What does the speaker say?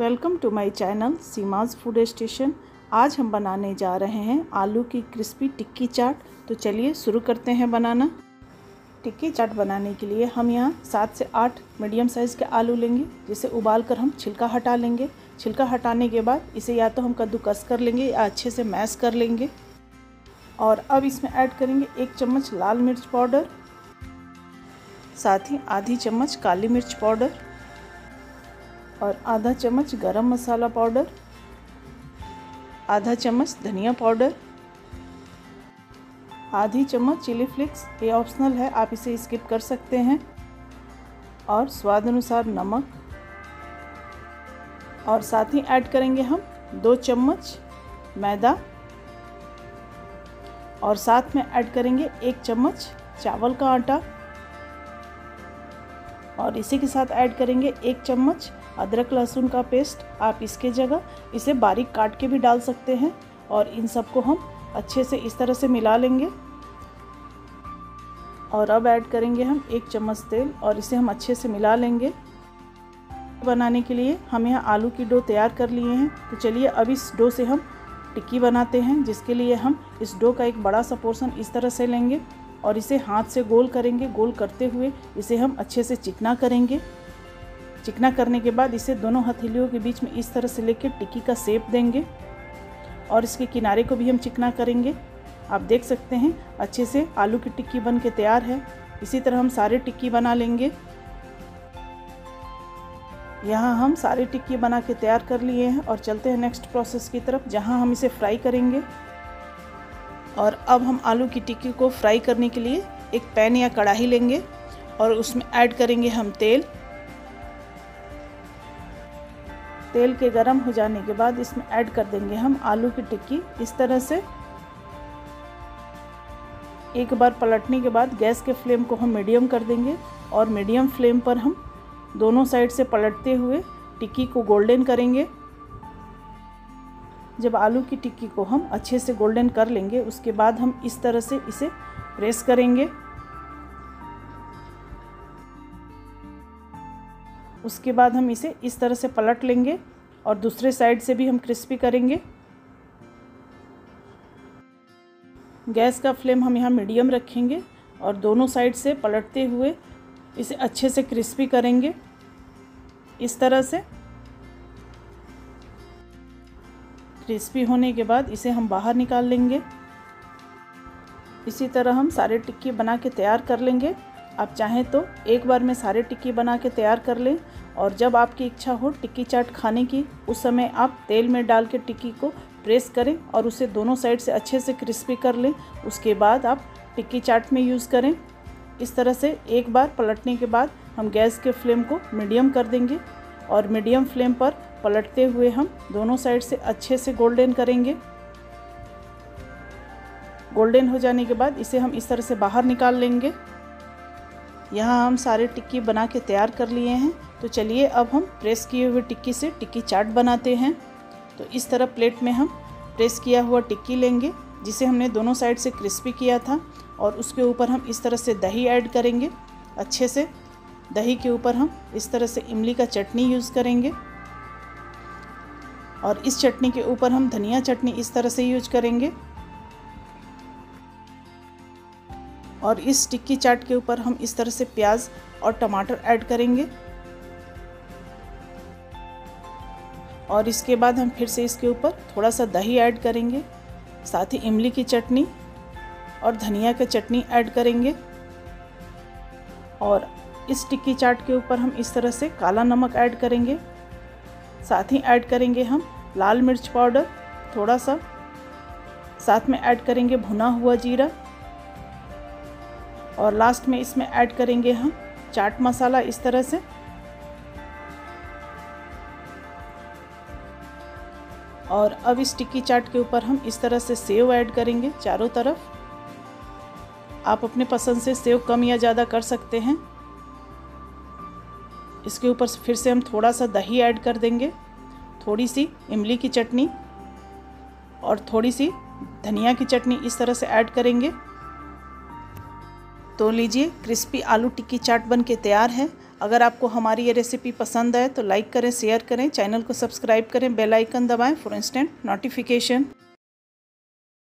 Welcome to my channel Seema's food station. आज हम बनाने जा रहे हैं आलू की क्रिस्पी टिक्की चाट। तो चलिए शुरू करते हैं बनाना। टिक्की चाट बनाने के लिए हम यहाँ 7 से 8 मीडियम साइज़ के आलू लेंगे, जिसे उबालकर हम छिलका हटा लेंगे। छिलका हटाने के बाद इसे या तो हम कद्दूकस कर लेंगे या अच्छे से मैश कर लेंगे। और अब इसमें ऐड करेंगे 1 चम्मच लाल मिर्च पाउडर, साथ ही आधी चम्मच काली मिर्च पाउडर और आधा चम्मच गरम मसाला पाउडर, आधा चम्मच धनिया पाउडर, आधी चम्मच चिली फ्लेक्स। ये ऑप्शनल है, आप इसे स्किप कर सकते हैं। और स्वाद अनुसार नमक, और साथ ही ऐड करेंगे हम 2 चम्मच मैदा और साथ में ऐड करेंगे 1 चम्मच चावल का आटा। और इसी के साथ ऐड करेंगे 1 चम्मच अदरक लहसुन का पेस्ट। आप इसके जगह इसे बारीक काट के भी डाल सकते हैं। और इन सबको हम अच्छे से इस तरह से मिला लेंगे। और अब ऐड करेंगे हम 1 चम्मच तेल और इसे हम अच्छे से मिला लेंगे। बनाने के लिए हम यहाँ आलू की डो तैयार कर लिए हैं। तो चलिए अब इस डो से हम टिक्की बनाते हैं, जिसके लिए हम इस डो का एक बड़ा सा पोर्शन इस तरह से लेंगे और इसे हाथ से गोल करेंगे। गोल करते हुए इसे हम अच्छे से चिकना करेंगे। चिकना करने के बाद इसे दोनों हथेलियों के बीच में इस तरह से लेके टिक्की का शेप देंगे। और इसके किनारे को भी हम चिकना करेंगे। आप देख सकते हैं अच्छे से आलू की टिक्की बन के तैयार है। इसी तरह हम सारे टिक्की बना लेंगे। यहाँ हम सारे टिक्की बना के तैयार कर लिए हैं। और चलते हैं नेक्स्ट प्रोसेस की तरफ, जहाँ हम इसे फ्राई करेंगे। और अब हम आलू की टिक्की को फ्राई करने के लिए एक पैन या कढ़ाई लेंगे और उसमें ऐड करेंगे हम तेल। तेल के गरम हो जाने के बाद इसमें ऐड कर देंगे हम आलू की टिक्की। इस तरह से एक बार पलटने के बाद गैस के फ्लेम को हम मीडियम कर देंगे। और मीडियम फ्लेम पर हम दोनों साइड से पलटते हुए टिक्की को गोल्डन करेंगे। जब आलू की टिक्की को हम अच्छे से गोल्डन कर लेंगे, उसके बाद हम इस तरह से इसे प्रेस करेंगे। उसके बाद हम इसे इस तरह से पलट लेंगे और दूसरे साइड से भी हम क्रिस्पी करेंगे। गैस का फ्लेम हम यहाँ मीडियम रखेंगे और दोनों साइड से पलटते हुए इसे अच्छे से क्रिस्पी करेंगे इस तरह से। क्रिस्पी होने के बाद इसे हम बाहर निकाल लेंगे। इसी तरह हम सारे टिक्की बना के तैयार कर लेंगे। आप चाहें तो एक बार में सारे टिक्की बना के तैयार कर लें। और जब आपकी इच्छा हो टिक्की चाट खाने की, उस समय आप तेल में डाल के टिक्की को प्रेस करें और उसे दोनों साइड से अच्छे से क्रिस्पी कर लें। उसके बाद आप टिक्की चाट में यूज़ करें। इस तरह से एक बार पलटने के बाद हम गैस के फ्लेम को मीडियम कर देंगे। और मीडियम फ्लेम पर पलटते हुए हम दोनों साइड से अच्छे से गोल्डन करेंगे। गोल्डन हो जाने के बाद इसे हम इस तरह से बाहर निकाल लेंगे। यहाँ हम सारे टिक्की बना के तैयार कर लिए हैं। तो चलिए अब हम प्रेस किए हुए टिक्की से टिक्की चाट बनाते हैं। तो इस तरह प्लेट में हम प्रेस किया हुआ टिक्की लेंगे, जिसे हमने दोनों साइड से क्रिस्पी किया था। और उसके ऊपर हम इस तरह से दही ऐड करेंगे। अच्छे से दही के ऊपर हम इस तरह से इमली का चटनी यूज़ करेंगे। और इस चटनी के ऊपर हम धनिया चटनी इस तरह से यूज करेंगे। और इस टिक्की चाट के ऊपर हम इस तरह से प्याज और टमाटर ऐड करेंगे। और इसके बाद हम फिर से इसके ऊपर थोड़ा सा दही ऐड करेंगे, साथ ही इमली की चटनी और धनिया की चटनी ऐड करेंगे। और इस टिक्की चाट के ऊपर हम इस तरह से काला नमक ऐड करेंगे, साथ ही ऐड करेंगे हम लाल मिर्च पाउडर थोड़ा सा, साथ में ऐड करेंगे भुना हुआ जीरा। और लास्ट में इसमें ऐड करेंगे हम चाट मसाला इस तरह से। और अब इस टिक्की चाट के ऊपर हम इस तरह से सेव ऐड करेंगे चारों तरफ। आप अपने पसंद से सेव कम या ज़्यादा कर सकते हैं। इसके ऊपर फिर से हम थोड़ा सा दही ऐड कर देंगे, थोड़ी सी इमली की चटनी और थोड़ी सी धनिया की चटनी इस तरह से ऐड करेंगे। तो लीजिए, क्रिस्पी आलू टिक्की चाट बन के तैयार है। अगर आपको हमारी ये रेसिपी पसंद आए तो लाइक करें, शेयर करें, चैनल को सब्सक्राइब करें, बेल आइकन दबाएं फॉर इंस्टेंट नोटिफिकेशन।